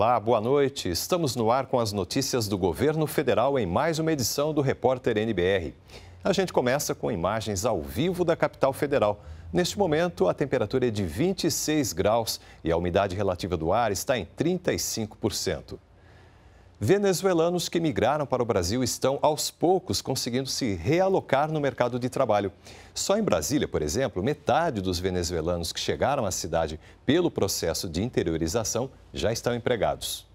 Olá, boa noite. Estamos no ar com as notícias do governo federal em mais uma edição do Repórter NBR. A gente começa com imagens ao vivo da capital federal. Neste momento, a temperatura é de 26 graus e a umidade relativa do ar está em 35%. Venezuelanos que migraram para o Brasil estão, aos poucos, conseguindo se realocar no mercado de trabalho. Só em Brasília, por exemplo, metade dos venezuelanos que chegaram à cidade pelo processo de interiorização já estão empregados.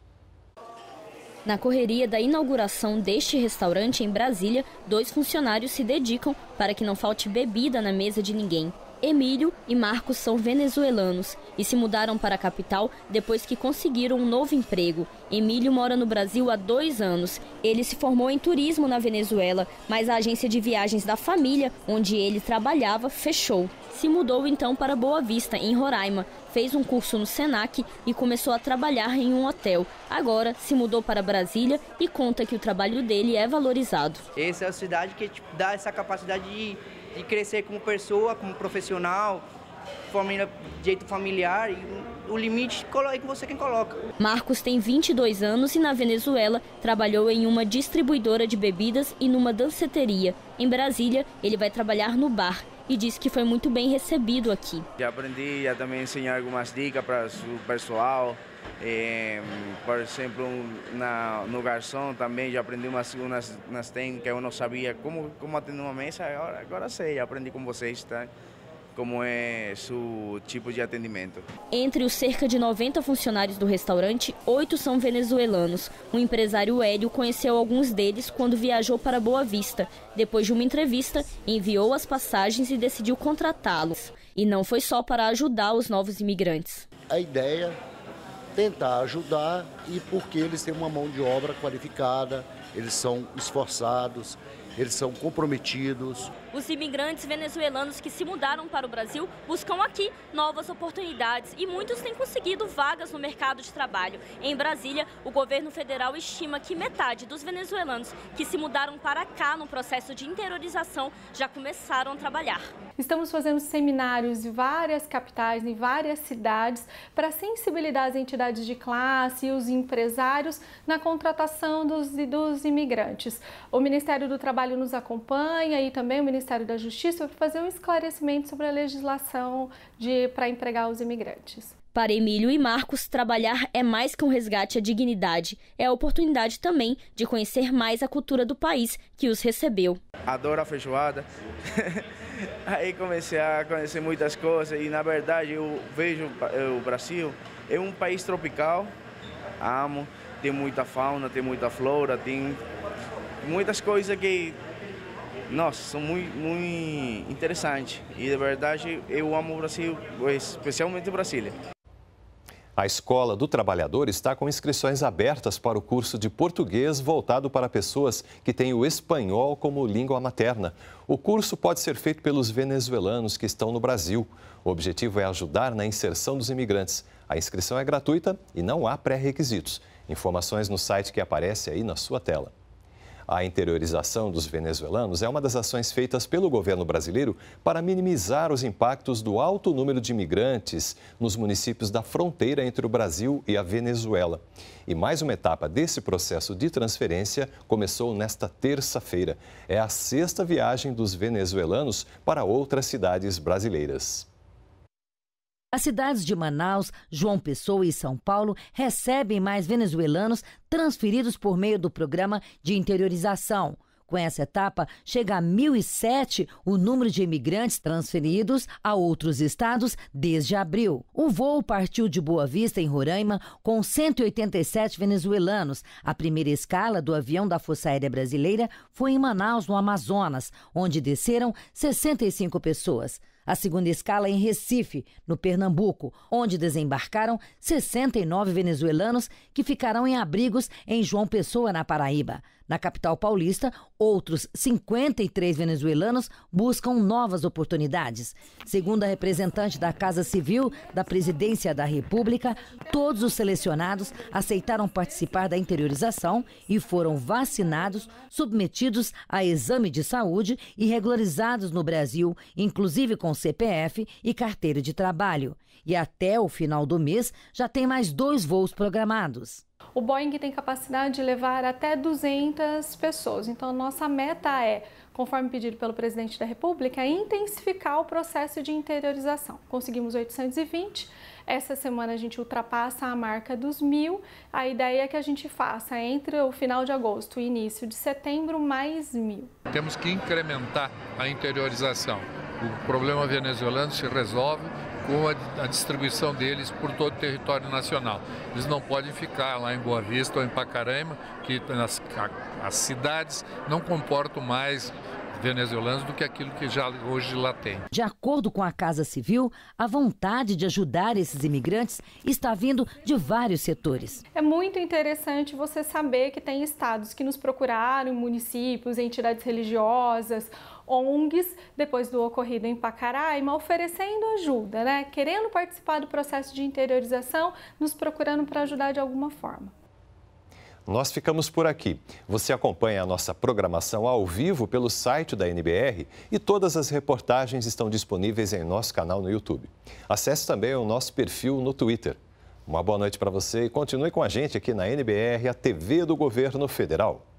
Na correria da inauguração deste restaurante em Brasília, dois funcionários se dedicam para que não falte bebida na mesa de ninguém. Emílio e Marcos são venezuelanos e se mudaram para a capital depois que conseguiram um novo emprego. Emílio mora no Brasil há 2 anos. Ele se formou em turismo na Venezuela, mas a agência de viagens da família, onde ele trabalhava, fechou. Se mudou então para Boa Vista, em Roraima, fez um curso no Senac e começou a trabalhar em um hotel. Agora se mudou para Brasília e conta que o trabalho dele é valorizado. Essa é a cidade que te dá essa capacidade de crescer como pessoa, como profissional, família, direito familiar, e o limite é que você quem coloca. Marcos tem 22 anos e na Venezuela trabalhou em uma distribuidora de bebidas e numa danceteria. Em Brasília, ele vai trabalhar no bar e diz que foi muito bem recebido aqui. Já aprendi, já também ensinei algumas dicas para o pessoal. Por exemplo, no garçom também já aprendi umas técnicas, eu não sabia como atender uma mesa, agora sei, aprendi com vocês, tá? Como é o tipo de atendimento. Entre os cerca de 90 funcionários do restaurante, 8 são venezuelanos. O empresário Hélio conheceu alguns deles quando viajou para Boa Vista. Depois de uma entrevista, enviou as passagens e decidiu contratá-los. E não foi só para ajudar os novos imigrantes. A ideia é tentar ajudar, e porque eles têm uma mão de obra qualificada, eles são esforçados, eles são comprometidos. Os imigrantes venezuelanos que se mudaram para o Brasil buscam aqui novas oportunidades e muitos têm conseguido vagas no mercado de trabalho. Em Brasília, o governo federal estima que metade dos venezuelanos que se mudaram para cá no processo de interiorização já começaram a trabalhar. Estamos fazendo seminários em várias capitais, em várias cidades, para sensibilizar as entidades de classe e os empresários na contratação dos imigrantes. O Ministério do Trabalho nos acompanha e também o Ministério da Justiça para fazer um esclarecimento sobre a legislação para empregar os imigrantes. Para Emílio e Marcos, trabalhar é mais que um resgate à dignidade. É a oportunidade também de conhecer mais a cultura do país que os recebeu. Adoro a feijoada. Aí comecei a conhecer muitas coisas e, na verdade, eu vejo o Brasil é um país tropical. Amo. Tem muita fauna, tem muita flora, tem muitas coisas que, nossa, são muito, muito interessantes. E, de verdade, eu amo o Brasil, especialmente Brasília. A Escola do Trabalhador está com inscrições abertas para o curso de português voltado para pessoas que têm o espanhol como língua materna. O curso pode ser feito pelos venezuelanos que estão no Brasil. O objetivo é ajudar na inserção dos imigrantes. A inscrição é gratuita e não há pré-requisitos. Informações no site que aparece aí na sua tela. A interiorização dos venezuelanos é uma das ações feitas pelo governo brasileiro para minimizar os impactos do alto número de imigrantes nos municípios da fronteira entre o Brasil e a Venezuela. E mais uma etapa desse processo de transferência começou nesta terça-feira. É a 6ª viagem dos venezuelanos para outras cidades brasileiras. As cidades de Manaus, João Pessoa e São Paulo recebem mais venezuelanos transferidos por meio do programa de interiorização. Com essa etapa, chega a 1.007 o número de imigrantes transferidos a outros estados desde abril. O voo partiu de Boa Vista, em Roraima, com 187 venezuelanos. A primeira escala do avião da Força Aérea Brasileira foi em Manaus, no Amazonas, onde desceram 65 pessoas. A segunda escala em Recife, no Pernambuco, onde desembarcaram 69 venezuelanos que ficarão em abrigos em João Pessoa, na Paraíba. Na capital paulista, outros 53 venezuelanos buscam novas oportunidades. Segundo a representante da Casa Civil da Presidência da República, todos os selecionados aceitaram participar da interiorização e foram vacinados, submetidos a exame de saúde e regularizados no Brasil, inclusive com CPF e carteira de trabalho. e até o final do mês já tem mais 2 voos programados. O Boeing tem capacidade de levar até 200 pessoas, então a nossa meta é, conforme pedido pelo presidente da República, intensificar o processo de interiorização. Conseguimos 820, essa semana a gente ultrapassa a marca dos 1.000, a ideia é que a gente faça entre o final de agosto e início de setembro mais 1.000. Temos que incrementar a interiorização. O problema venezuelano se resolve com a distribuição deles por todo o território nacional. Eles não podem ficar lá em Boa Vista ou em Pacaraima, que as cidades não comportam mais venezuelanos do que aquilo que já hoje lá tem. De acordo com a Casa Civil, a vontade de ajudar esses imigrantes está vindo de vários setores. É muito interessante você saber que tem estados que nos procuraram, municípios, entidades religiosas, ONGs, depois do ocorrido em Pacaraima, oferecendo ajuda, né? Querendo participar do processo de interiorização, nos procurando para ajudar de alguma forma. Nós ficamos por aqui. Você acompanha a nossa programação ao vivo pelo site da NBR e todas as reportagens estão disponíveis em nosso canal no YouTube. Acesse também o nosso perfil no Twitter. Uma boa noite para você e continue com a gente aqui na NBR, a TV do Governo Federal.